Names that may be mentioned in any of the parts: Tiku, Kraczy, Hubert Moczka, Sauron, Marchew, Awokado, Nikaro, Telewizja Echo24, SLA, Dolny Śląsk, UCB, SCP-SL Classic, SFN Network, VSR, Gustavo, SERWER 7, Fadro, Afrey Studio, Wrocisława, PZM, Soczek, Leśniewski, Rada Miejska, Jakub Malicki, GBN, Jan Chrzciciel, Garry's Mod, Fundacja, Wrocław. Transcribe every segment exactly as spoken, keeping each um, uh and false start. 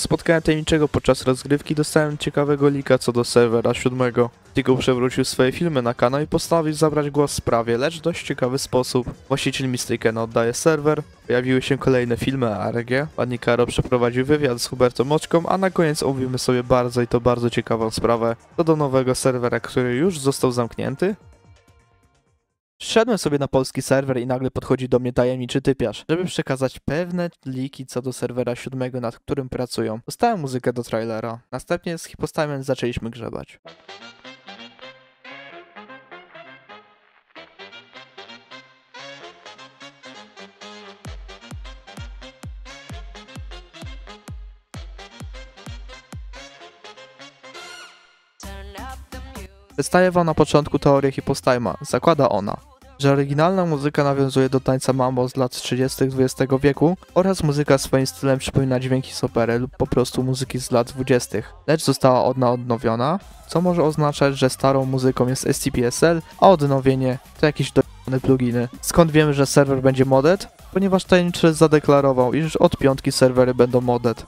Spotkałem tajemniczego podczas rozgrywki, dostałem ciekawego lika co do serwera siódmego. Tiku przewrócił swoje filmy na kanał i postanowił zabrać głos w sprawie, lecz w dość ciekawy sposób. Właściciel Mistakena oddaje serwer, pojawiły się kolejne filmy Arg, pan Nikaro przeprowadził wywiad z Hubertem Moczką, a na koniec omówimy sobie bardzo i to bardzo ciekawą sprawę co do nowego serwera, który już został zamknięty. Szedłem sobie na polski serwer i nagle podchodzi do mnie tajemniczy typiarz, żeby przekazać pewne liki co do serwera siódmego, nad którym pracują. Dostałem muzykę do trailera. Następnie z Hipostajmem zaczęliśmy grzebać. Wystaje wam na początku teorię Hipostajma. Zakłada ona, że oryginalna muzyka nawiązuje do tańca mambo z lat trzydziestych dwudziestego wieku oraz muzyka swoim stylem przypomina dźwięki z opery lub po prostu muzyki z lat dwudziestych, lecz została ona odnowiona, co może oznaczać, że starą muzyką jest S C P S L, a odnowienie to jakieś dojebane pluginy. Skąd wiemy, że serwer będzie modded? Ponieważ tajemniczy zadeklarował, iż od piątki serwery będą modded.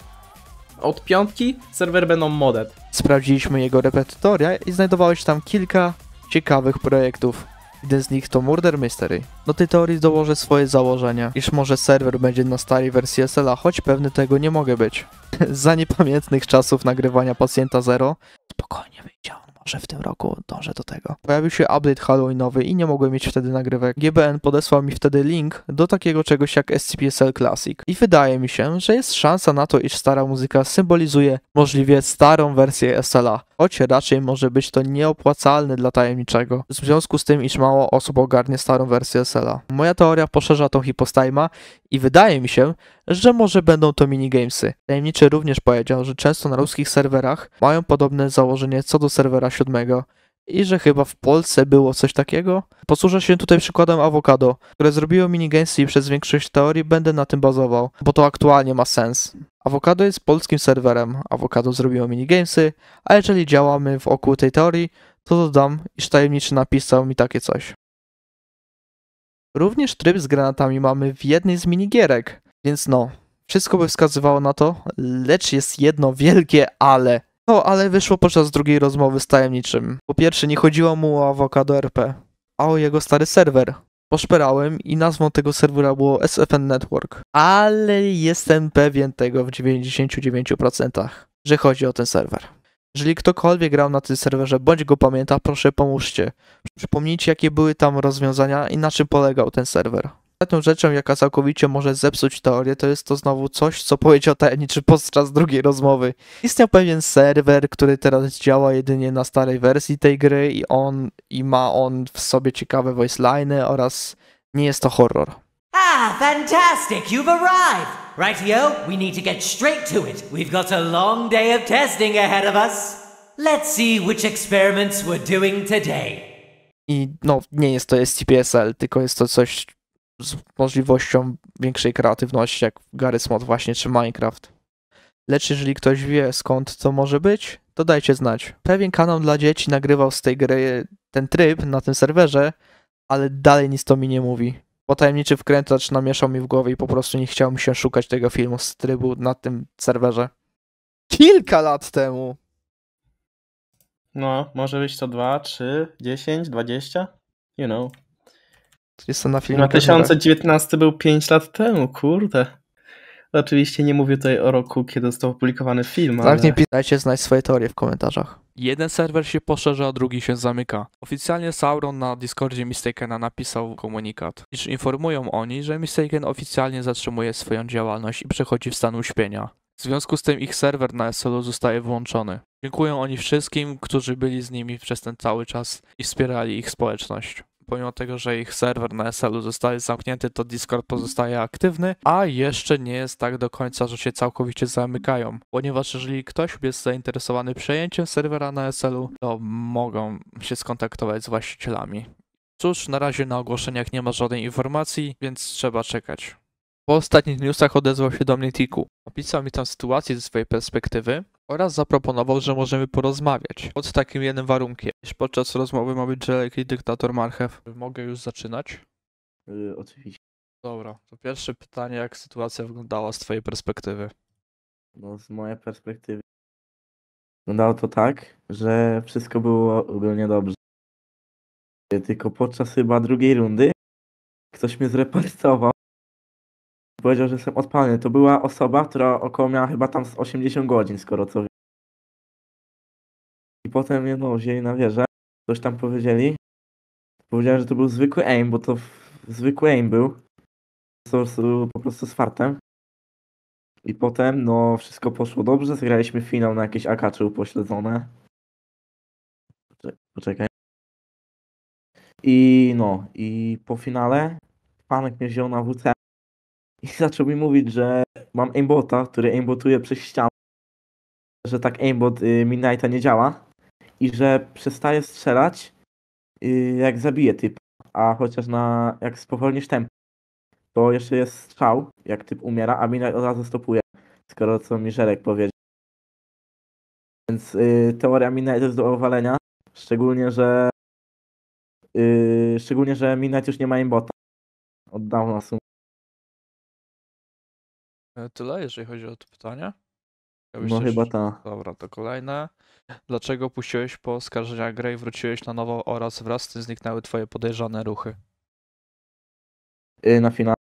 Od piątki serwer będą modded. Sprawdziliśmy jego repetytoria i znajdowało się tam kilka ciekawych projektów. Jeden z nich to Murder Mystery. Do tej teorii dołożę swoje założenia, iż może serwer będzie na starej wersji S L A, choć pewny tego nie mogę być. Za niepamiętnych czasów nagrywania Pacjenta Zero, spokojnie wyjdzie on może w tym roku, dążę do tego. Pojawił się update halloweenowy i nie mogłem mieć wtedy nagrywek. G B N podesłał mi wtedy link do takiego czegoś jak S C P S L Classic. I wydaje mi się, że jest szansa na to, iż stara muzyka symbolizuje możliwie starą wersję S L A. Choć raczej może być to nieopłacalne dla tajemniczego, w związku z tym, iż mało osób ogarnie starą wersję S L A. Moja teoria poszerza tą Hipostajma i wydaje mi się, że może będą to minigamesy. Tajemniczy również powiedział, że często na ruskich serwerach mają podobne założenie co do serwera siódmego i że chyba w Polsce było coś takiego. Posłużę się tutaj przykładem Awokado, które zrobiło minigamesy i przez większość teorii będę na tym bazował, bo to aktualnie ma sens. Awokado jest polskim serwerem, Awokado zrobiło minigamesy, a jeżeli działamy wokół tej teorii, to dodam, iż tajemniczy napisał mi takie coś. Również tryb z granatami mamy w jednej z minigierek, więc no, wszystko by wskazywało na to, lecz jest jedno wielkie ale. No, ale wyszło podczas drugiej rozmowy z tajemniczym. Po pierwsze, nie chodziło mu o Awokado R P, a o jego stary serwer. Poszperałem i nazwą tego serwera było S F N Network, ale jestem pewien tego w dziewięćdziesięciu dziewięciu procentach, że chodzi o ten serwer. Jeżeli ktokolwiek grał na tym serwerze, bądź go pamięta, proszę pomóżcie. Przypomnijcie, jakie były tam rozwiązania i na czym polegał ten serwer. Ostatnią rzeczą, jaka całkowicie może zepsuć teorię, to jest to znowu coś, co powiedział tajemniczy podczas drugiej rozmowy. Istniał pewien serwer, który teraz działa jedynie na starej wersji tej gry i on i ma on w sobie ciekawe voiceline'y oraz nie jest to horror. Ah, fantastic! You've arrived! Rightio, we need to get straight to it. We've got a long day of testing ahead of us. Let's see which experiments we're doing today. I no, nie jest to S C P S L, tylko jest to coś z możliwością większej kreatywności, jak Garry's Mod właśnie, czy Minecraft. Lecz jeżeli ktoś wie, skąd to może być, to dajcie znać. Pewien kanał dla dzieci nagrywał z tej gry ten tryb na tym serwerze, ale dalej nic to mi nie mówi. Bo tajemniczy wkrętacz namieszał mi w głowie i po prostu nie chciał mi się szukać tego filmu z trybu na tym serwerze. Kilka lat temu! No, może być to dwa, trzy, dziesięć, dwadzieścia? You know. Jestem na filmie. dwa tysiące dziewiętnasty był pięć lat temu, kurde. Oczywiście nie mówię tutaj o roku, kiedy został opublikowany film. Tak, ale nie pisajcie, znać swoje teorie w komentarzach. Jeden serwer się poszerza, a drugi się zamyka. Oficjalnie Sauron na Discordzie Mistakena napisał komunikat, iż informują oni, że Mistaken oficjalnie zatrzymuje swoją działalność i przechodzi w stan uśpienia. W związku z tym ich serwer na S L U zostaje wyłączony. Dziękują oni wszystkim, którzy byli z nimi przez ten cały czas i wspierali ich społeczność. Pomimo tego, że ich serwer na S L U zostaje zamknięty, to Discord pozostaje aktywny, a jeszcze nie jest tak do końca, że się całkowicie zamykają, ponieważ jeżeli ktoś jest zainteresowany przejęciem serwera na S L U, to mogą się skontaktować z właścicielami. Cóż, na razie na ogłoszeniach nie ma żadnej informacji, więc trzeba czekać. Po ostatnich newsach odezwał się do mnie Tiku. Opisał mi tam sytuację ze swojej perspektywy oraz zaproponował, że możemy porozmawiać. Pod takim jednym warunkiem, iż podczas rozmowy ma być Żelek i dyktator Marchew. Mogę już zaczynać? Yy, oczywiście. Dobra, to pierwsze pytanie, jak sytuacja wyglądała z twojej perspektywy? No, z mojej perspektywy wyglądało to tak, że wszystko było ogólnie dobrze. Tylko podczas chyba drugiej rundy ktoś mnie zreportował. Powiedział, że jestem odpalny. To była osoba, która około miała chyba tam z osiemdziesiąt godzin, skoro co wiem. I potem mnie no, wzięli na wieżę. Coś tam powiedzieli. Powiedziałem, że to był zwykły aim, bo to zwykły aim był. Po prostu, po prostu z fartem. I potem, no, wszystko poszło dobrze. Zagraliśmy finał na jakieś akacze upośledzone. Poczekaj. I no, i po finale panek mnie wziął na W C i zaczął mi mówić, że mam aimbota, który aimbotuje przez ścianę, że tak aimbot y, Midnighta nie działa i że przestaje strzelać y, jak zabije typ, a chociaż na jak spowolnisz tempo, to jeszcze jest strzał, jak typ umiera, a Midnight od razu stopuje, skoro co mi Żelek powiedział. Więc y, teoria Midnight jest do uwalenia, szczególnie, że Yy, szczególnie, że Midnight już nie ma aimbota. Od dawna w sumie. Tyle, jeżeli chodzi o to pytanie. Chciałbyś no coś... chyba ta. Dobra, to kolejne. Dlaczego puściłeś po oskarżeniach grę i wróciłeś na nowo oraz wraz z tym zniknęły twoje podejrzane ruchy? Yy, na finale.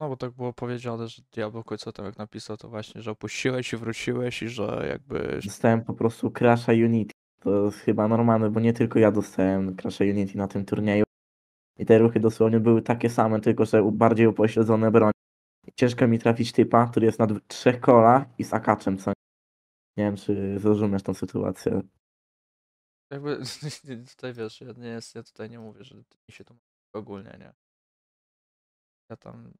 No bo tak było powiedziane, że Diablo w końcu tam jak napisał to właśnie, że opuściłeś i wróciłeś i że jakby... Dostałem po prostu crasha Unity. To jest chyba normalne, bo nie tylko ja dostałem crasha Unity na tym turnieju. I te ruchy dosłownie były takie same, tylko że bardziej upośledzone broń. Ciężko mi trafić typa, który jest na trzech kolach i z akaczem, co nie wiem, czy zrozumiesz tą sytuację. Jakby tutaj wiesz, ja, nie jest, ja tutaj nie mówię, że mi się to mówi ogólnie, nie? Ja tam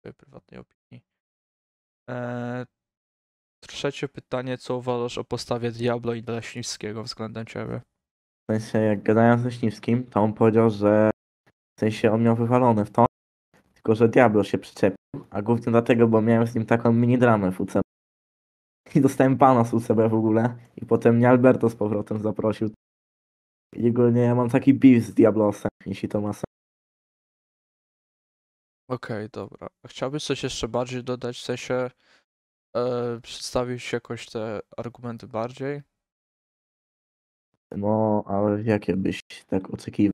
swojej prywatnej opinii. Eee... Trzecie pytanie, co uważasz o postawie Diablo i Leśniewskiego względem ciebie? W sensie, jak gadałem z Leśniewskim, to on powiedział, że w sensie on miał wywalone w to, tylko że Diablo się przyczepił, a głównie dlatego, bo miałem z nim taką mini-dramę w U C B. I dostałem pana z U C B w ogóle i potem mnie Alberto z powrotem zaprosił. I ogólnie ja mam taki beef z Diablosem, jeśli to ma sens. Okej, okay, dobra. Chciałbyś coś jeszcze bardziej dodać, w sensie... Yy, przedstawić jakoś te argumenty bardziej? No, ale jakie byś tak oczekiwał?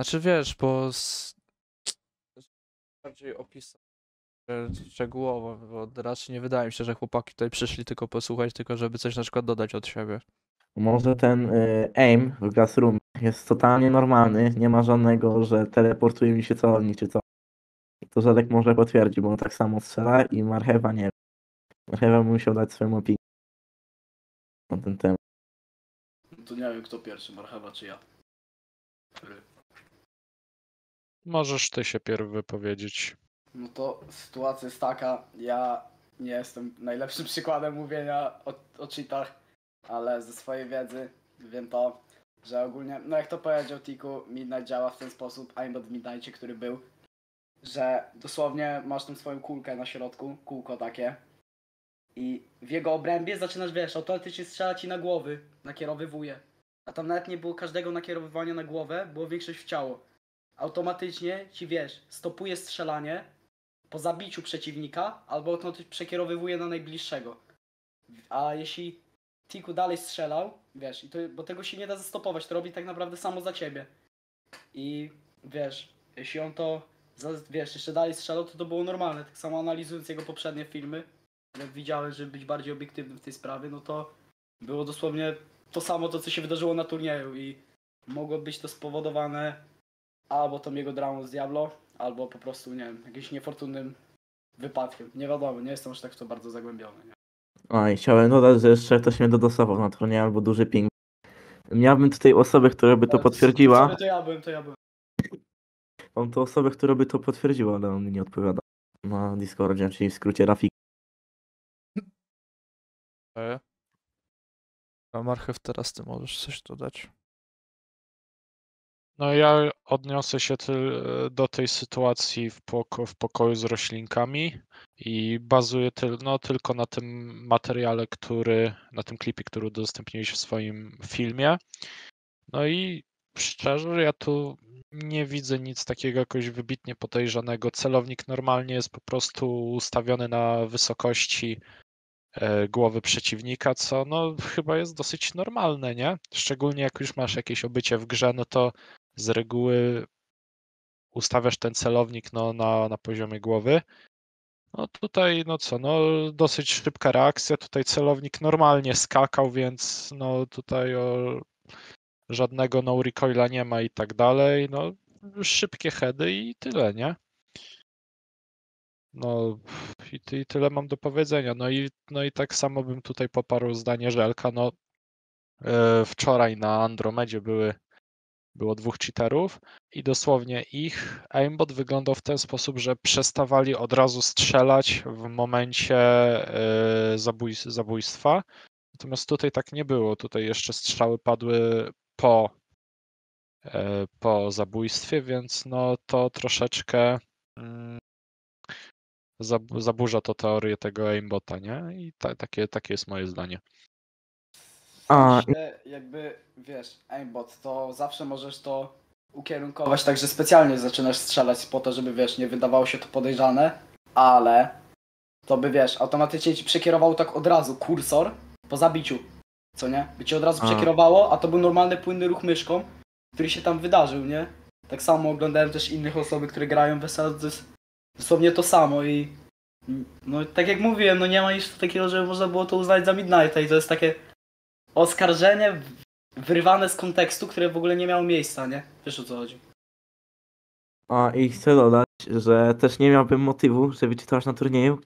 Znaczy wiesz, bo z... bardziej opisać szczegółowo, bo raczej nie wydaje mi się, że chłopaki tutaj przyszli tylko posłuchać, tylko żeby coś na przykład dodać od siebie. Może ten y, aim w Glassroom jest totalnie normalny, nie ma żadnego, że teleportuje mi się celownik czy co. To Żelek może potwierdzi, bo on tak samo strzela i marchewa nie. Chyba bym musiał dać swoją opinię na ten temat. To nie wiem, kto pierwszy, marchewa czy ja. Możesz ty się pierw wypowiedzieć. No to sytuacja jest taka, ja nie jestem najlepszym przykładem mówienia o, o cheatach, ale ze swojej wiedzy wiem to, że ogólnie, no jak to powiedział Tiku, Midnight działa w ten sposób, aimbot w Midnightie, który był, że dosłownie masz tą swoją kulkę na środku, kółko takie, i w jego obrębie zaczynasz, wiesz, automatycznie strzela ci na głowy, nakierowywuje. A tam nawet nie było każdego nakierowywania na głowę, było większość w ciało. Automatycznie ci, wiesz, stopuje strzelanie po zabiciu przeciwnika, albo automatycznie przekierowywuje na najbliższego. A jeśli Tiku dalej strzelał, wiesz, i to, bo tego się nie da zastopować, to robi tak naprawdę samo za ciebie. I wiesz, jeśli on to, wiesz, jeszcze dalej strzelał, to to było normalne. Tak samo analizując jego poprzednie filmy, jak widziałem, żeby być bardziej obiektywnym w tej sprawie, no to było dosłownie to samo, to co się wydarzyło na turnieju i mogło być to spowodowane albo tą jego dramą z Diablo, albo po prostu, nie wiem, jakimś niefortunnym wypadkiem. Nie wiadomo, nie jestem aż tak w to bardzo zagłębiony. Nie? O, i chciałem dodać, że jeszcze ktoś mnie dodosował na turnieju, albo duży ping. Miałbym tutaj osobę, która by to ale potwierdziła. To ja byłem, to ja byłem. Mam tu osobę, która by to potwierdziła, ale on mi nie odpowiada na Discordzie, czyli w skrócie Rafik. A Marchew, teraz ty możesz coś dodać. No ja odniosę się do tej sytuacji w, poko w pokoju z roślinkami i bazuję tyl no, tylko na tym materiale, który, na tym klipie, który udostępniłeś w swoim filmie. No i szczerze, ja tu nie widzę nic takiego jakoś wybitnie podejrzanego. Celownik normalnie jest po prostu ustawiony na wysokości głowy przeciwnika, co no chyba jest dosyć normalne, nie? Szczególnie jak już masz jakieś obycie w grze, no to z reguły ustawiasz ten celownik no, na, na poziomie głowy. No tutaj, no co, no dosyć szybka reakcja, tutaj celownik normalnie skakał, więc no tutaj o, żadnego no recoila nie ma i tak dalej, no szybkie heady i tyle, nie? No i, i tyle mam do powiedzenia, no i, no i tak samo bym tutaj poparł zdanie Żelka, no yy, wczoraj na Andromedzie były było dwóch cheaterów i dosłownie ich aimbot wyglądał w ten sposób, że przestawali od razu strzelać w momencie yy, zabój, zabójstwa. Natomiast tutaj tak nie było. Tutaj jeszcze strzały padły po, yy, po zabójstwie, więc no to troszeczkę yy, zab- zaburza to teorię tego aimbota, nie? I ta, takie, takie jest moje zdanie. A... Jakby, wiesz, aimbot, to zawsze możesz to ukierunkować tak, że specjalnie zaczynasz strzelać po to, żeby, wiesz, nie wydawało się to podejrzane, ale to by, wiesz, automatycznie ci przekierował tak od razu kursor po zabiciu, co nie? By ci od razu a... przekierowało, a to był normalny, płynny ruch myszką, który się tam wydarzył, nie? Tak samo oglądałem też innych osoby, które grają w S L A, to jest dosłownie to samo i no, tak jak mówiłem, no nie ma nic takiego, żeby można było to uznać za Midnighta i to jest takie oskarżenie wyrywane z kontekstu, które w ogóle nie miało miejsca, nie? Wiesz o co chodzi. A i chcę dodać, że też nie miałbym motywu, żeby czytać na turnieju,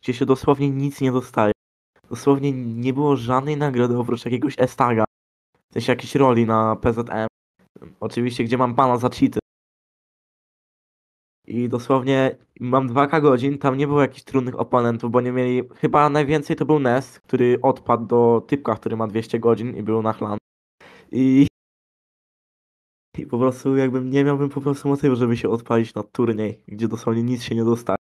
gdzie się dosłownie nic nie dostaje. Dosłownie nie było żadnej nagrody oprócz jakiegoś estaga. Też jakiejś roli na P Z M. Oczywiście, gdzie mam pana za cheaty. I dosłownie mam dwa ka godzin, tam nie było jakichś trudnych oponentów, bo nie mieli... Chyba najwięcej to był N E S T, który odpadł do typka, który ma dwieście godzin i był na chlan. I... I po prostu jakbym nie miałbym po prostu motywu, żeby się odpalić na turniej, gdzie dosłownie nic się nie dostaje.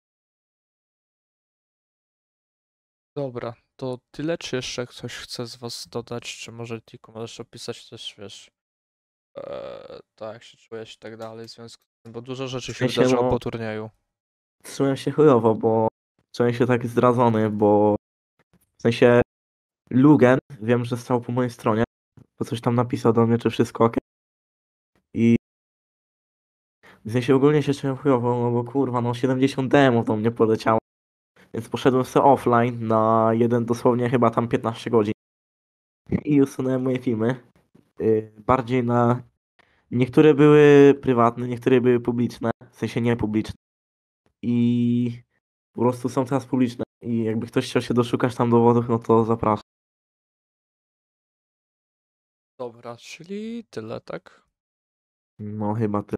Dobra, to tyle, czy jeszcze ktoś chce z was dodać, czy może Tiku możesz opisać też, wiesz... Ee, tak, jak się czujesz i tak dalej, w związku... Bo dużo rzeczy się wydarzyło bo... po turnieju. Czułem się chujowo, bo czułem się tak zdradzony, bo w sensie Lugen, wiem, że stał po mojej stronie, bo coś tam napisał do mnie, czy wszystko ok. I w sensie ogólnie się czułem chujowo, no bo kurwa, no siedemdziesiąt demów do mnie poleciało. Więc poszedłem sobie offline na jeden dosłownie chyba tam piętnaście godzin. I usunąłem moje filmy. Yy, bardziej na... Niektóre były prywatne, niektóre były publiczne, w sensie niepubliczne. I po prostu są teraz publiczne. I jakby ktoś chciał się doszukać tam dowodów, no to zapraszam. Dobra, czyli tyle, tak? No chyba tyle.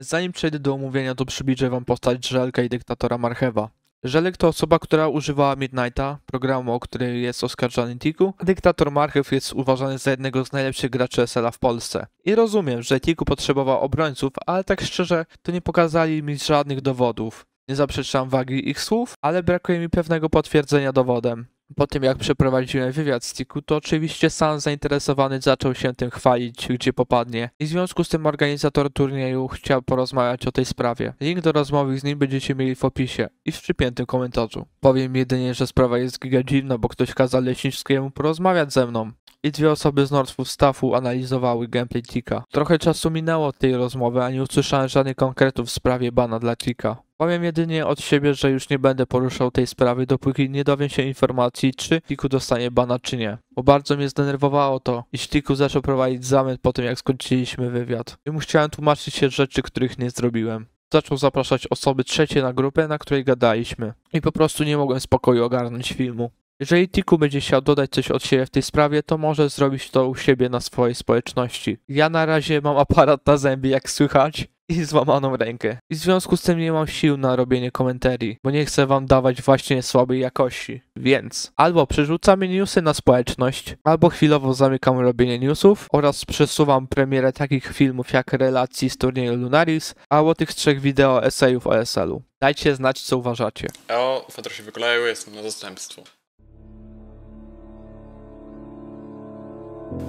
Zanim przejdę do omówienia, to przybliżę wam postać Żelka i dyktatora Marchewa. Żelek to osoba, która używała Midnighta, programu, o który jest oskarżany Tiku, a dyktator Marchew jest uważany za jednego z najlepszych graczy S L A w Polsce. I rozumiem, że Tiku potrzebował obrońców, ale tak szczerze, to nie pokazali mi żadnych dowodów. Nie zaprzeczam wagi ich słów, ale brakuje mi pewnego potwierdzenia dowodem. Po tym jak przeprowadziłem wywiad z Tiku, to oczywiście sam zainteresowany zaczął się tym chwalić, gdzie popadnie. I w związku z tym organizator turnieju chciał porozmawiać o tej sprawie. Link do rozmowy z nim będziecie mieli w opisie i w przypiętym komentarzu. Powiem jedynie, że sprawa jest giga dziwna, bo ktoś kazał Leśniewskiemu porozmawiać ze mną. I dwie osoby z Northwood staffu analizowały gameplay Tika. Trochę czasu minęło od tej rozmowy, a nie usłyszałem żadnych konkretów w sprawie bana dla Tika. Powiem jedynie od siebie, że już nie będę poruszał tej sprawy, dopóki nie dowiem się informacji, czy Tiku dostanie bana, czy nie. Bo bardzo mnie zdenerwowało to, iż Tiku zaczął prowadzić zamęt po tym, jak skończyliśmy wywiad. I mu chciałem tłumaczyć się rzeczy, których nie zrobiłem. Zaczął zapraszać osoby trzecie na grupę, na której gadaliśmy. I po prostu nie mogłem spokoju ogarnąć filmu. Jeżeli Tiku będzie chciał dodać coś od siebie w tej sprawie, to może zrobić to u siebie na swojej społeczności. Ja na razie mam aparat na zębie, jak słychać, i złamaną rękę. I w związku z tym nie mam sił na robienie komentarii, bo nie chcę wam dawać właśnie słabej jakości. Więc albo przerzucamy newsy na społeczność, albo chwilowo zamykam robienie newsów oraz przesuwam premierę takich filmów jak relacji z turnieju Lunaris, albo tych trzech wideo esejów o S L u. Dajcie znać, co uważacie. O, Fadro się wykolejają, jestem na zastępstwo.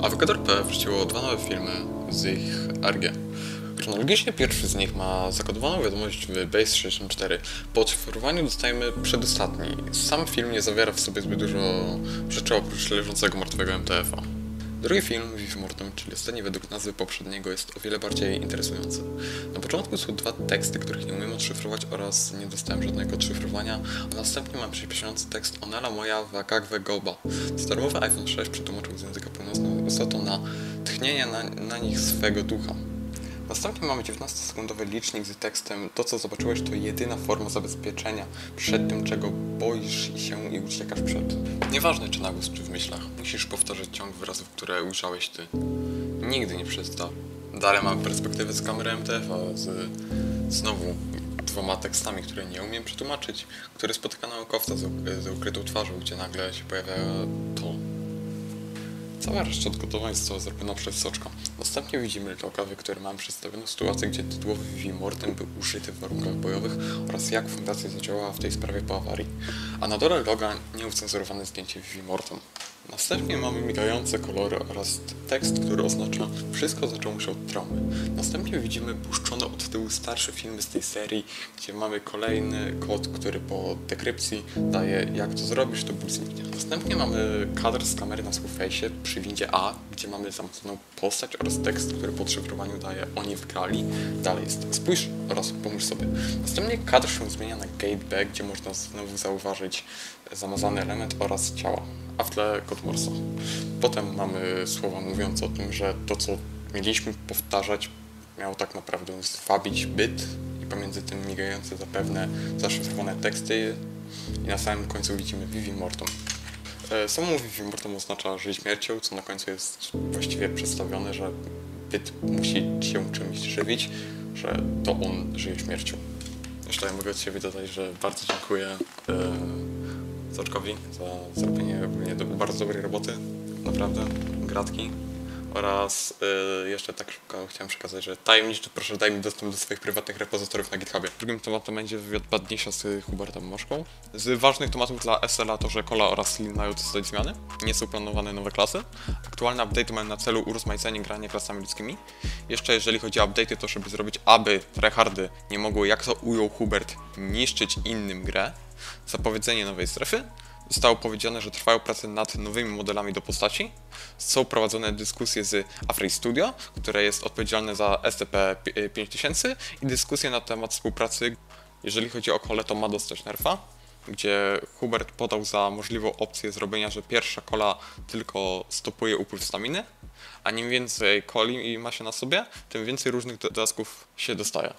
Awokado wrzuciło dwa nowe filmy z ich Arg. Chronologicznie pierwszy z nich ma zakodowaną wiadomość w Base sześćdziesiąt cztery. Po odświeżowaniu dostajemy przedostatni. Sam film nie zawiera w sobie zbyt dużo rzeczy oprócz leżącego martwego M T F-a. Drugi film, Vive Mortem, czyli ostatni według nazwy poprzedniego, jest o wiele bardziej interesujący. Na początku są dwa teksty, których nie umiem odszyfrować oraz nie dostałem żadnego odszyfrowania, a następnie mam przyspieszający tekst Onela moja wakagwe goba. Darmowy iPhone sześć przetłumaczył z języka północnego istotą na tchnienie na, na nich swego ducha. Następnie mamy dziewiętnastosekundowy licznik z tekstem to co zobaczyłeś to jedyna forma zabezpieczenia przed tym czego boisz się i uciekasz przed. Nieważne czy na głos czy w myślach, musisz powtarzać ciąg wyrazów, które ujrzałeś ty. Nigdy nie przestał. Dalej mam perspektywę z kamery M T F, a z znowu dwoma tekstami, które nie umiem przetłumaczyć, które spotyka naukowca z, z ukrytą twarzą, gdzie nagle się pojawia to. Cała reszta odgotowań została zrobiona przez Soczka. Następnie widzimy lokal, w którym mamy przedstawioną sytuację, gdzie tytułowy Vive Mortem był użyty w warunkach bojowych oraz jak fundacja zadziałała w tej sprawie po awarii. A na dole loga nieucenzurowane zdjęcie Vive Mortem. Następnie mamy migające kolory oraz tekst, który oznacza wszystko zaczęło się od traumy. Następnie widzimy puszczone od tyłu starsze filmy z tej serii, gdzie mamy kolejny kod, który po dekrypcji daje jak to zrobisz, to ból zniknie. Następnie mamy kadr z kamery na Surface przy windzie A, gdzie mamy zamkniętą postać oraz tekst, który po odszyfrowaniu daje oni wygrali. Dalej jest spójrz oraz pomóż sobie. Następnie kadr się zmienia na Gate B, gdzie można znowu zauważyć zamazany element oraz ciała, a w tle kod Morsa. Potem mamy słowa mówiące o tym, że to co mieliśmy powtarzać miało tak naprawdę zwabić byt i pomiędzy tym migające zapewne zaszyfrowane teksty i na samym końcu widzimy Vive Mortem. Samo Vive Mortem oznacza żyć śmiercią, co na końcu jest właściwie przedstawione, że byt musi się czymś żywić, że to on żyje śmiercią. Jeszcze ja mogę od siebie dodać, że bardzo dziękuję Soczkowi za zrobienie bardzo dobrej roboty, naprawdę, gratki. Oraz yy, jeszcze tak szybko chciałem przekazać, że tajemniczy proszę daj mi dostęp do swoich prywatnych repozytoriów na GitHubie. Drugim tematem będzie wywiad badniejsza z Hubertem Moczką. Z ważnych tematów dla S L A to, że Kola oraz Lin mają dostać zmiany. Nie są planowane nowe klasy. Aktualne update'y mają na celu urozmaicenie grania klasami ludzkimi. Jeszcze jeżeli chodzi o update'y, to żeby zrobić, aby tryhardy nie mogły, jak to ujął Hubert, niszczyć innym grę. Zapowiedzenie nowej strefy. Zostało powiedziane, że trwają prace nad nowymi modelami do postaci. Są prowadzone dyskusje z Afrey Studio, które jest odpowiedzialne za S C P pięć tysięcy i dyskusje na temat współpracy. Jeżeli chodzi o Kolę, to ma dostać nerfa, gdzie Hubert podał za możliwą opcję zrobienia, że pierwsza kola tylko stopuje upływ staminy, a im więcej coli ma się na sobie, tym więcej różnych dodatków się dostaje.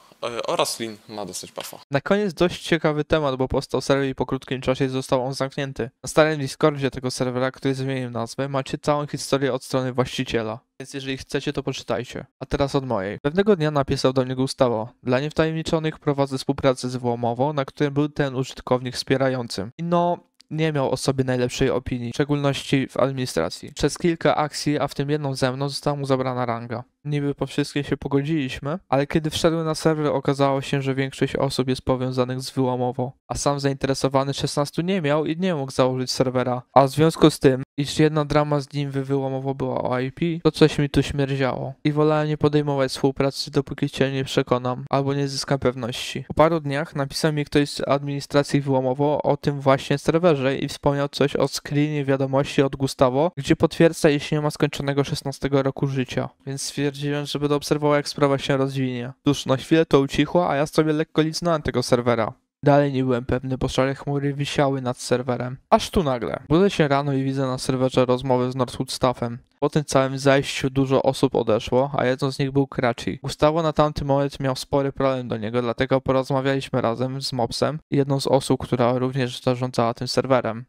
Oraz Lin ma dosyć buffa. Na koniec dość ciekawy temat, bo powstał serwer i po krótkim czasie został on zamknięty. Na starym Discordzie tego serwera, który zmienił nazwę, macie całą historię od strony właściciela. Więc jeżeli chcecie, to poczytajcie. A teraz od mojej. Pewnego dnia napisał do mnie Gustavo. Dla niewtajemniczonych prowadzę współpracę z Wyłomowo, na którym był ten użytkownik wspierającym. I no... nie miał o sobie najlepszej opinii, w szczególności w administracji. Przez kilka akcji, a w tym jedną ze mną, została mu zabrana ranga. Niby po wszystkie się pogodziliśmy, ale kiedy wszedłem na serwer, okazało się, że większość osób jest powiązanych z Wyłomową, a sam zainteresowany szesnastu nie miał i nie mógł założyć serwera. A w związku z tym, iż jedna drama z nim w Wyłomowo była o I P, to coś mi tu śmierdziało. I wolałem nie podejmować współpracy, dopóki cię nie przekonam, albo nie zyskam pewności. Po paru dniach napisał mi ktoś z administracji Wyłomowo o tym właśnie serwerze i wspomniał coś o screenie wiadomości od Gustavo, gdzie potwierdza, iż nie ma skończonego szesnastego roku życia, więc stwierdził, że będę obserwował, jak sprawa się rozwinie. Cóż, na chwilę to ucichło, a ja sobie lekko liznąłem tego serwera. Dalej nie byłem pewny, bo szare chmury wisiały nad serwerem. Aż tu nagle. Budzę się rano i widzę na serwerze rozmowę z Northwood staffem. Po tym całym zajściu dużo osób odeszło, a jedną z nich był Kraci. Gustavo na tamty moment miał spory problem do niego, dlatego porozmawialiśmy razem z Mopsem i jedną z osób, która również zarządzała tym serwerem.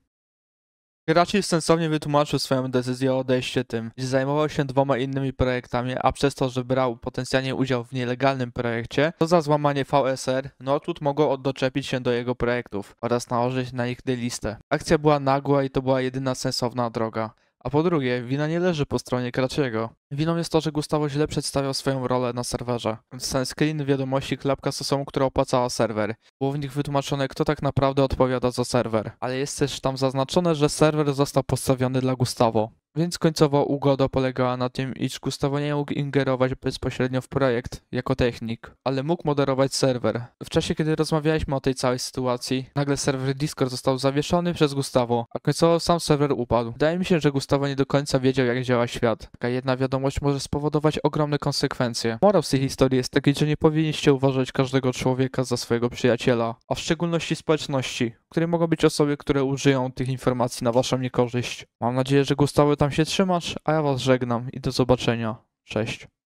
Graczy sensownie wytłumaczył swoją decyzję o odejście tym, że zajmował się dwoma innymi projektami, a przez to, że brał potencjalnie udział w nielegalnym projekcie, to za złamanie V S R Northwood mogło doczepić się do jego projektów oraz nałożyć na nich delistę. Akcja była nagła i to była jedyna sensowna droga. A po drugie, wina nie leży po stronie Kraciego. Winą jest to, że Gustavo źle przedstawiał swoją rolę na serwerze. Screen wiadomości klapka z osobą, która opłacała serwer. Było w nich wytłumaczone, kto tak naprawdę odpowiada za serwer. Ale jest też tam zaznaczone, że serwer został postawiony dla Gustavo. Więc końcowo ugoda polegała na tym, iż Gustavo nie mógł ingerować bezpośrednio w projekt jako technik, ale mógł moderować serwer. W czasie, kiedy rozmawialiśmy o tej całej sytuacji, nagle serwer Discord został zawieszony przez Gustavo, a końcowo sam serwer upadł. Wydaje mi się, że Gustavo nie do końca wiedział, jak działa świat. Taka jedna wiadomość może spowodować ogromne konsekwencje. Morał z tej historii jest taki, że nie powinniście uważać każdego człowieka za swojego przyjaciela, a w szczególności społeczności, które mogą być osoby, które użyją tych informacji na waszą niekorzyść. Mam nadzieję, że Gustavo tam się trzymasz, a ja was żegnam i do zobaczenia. Cześć.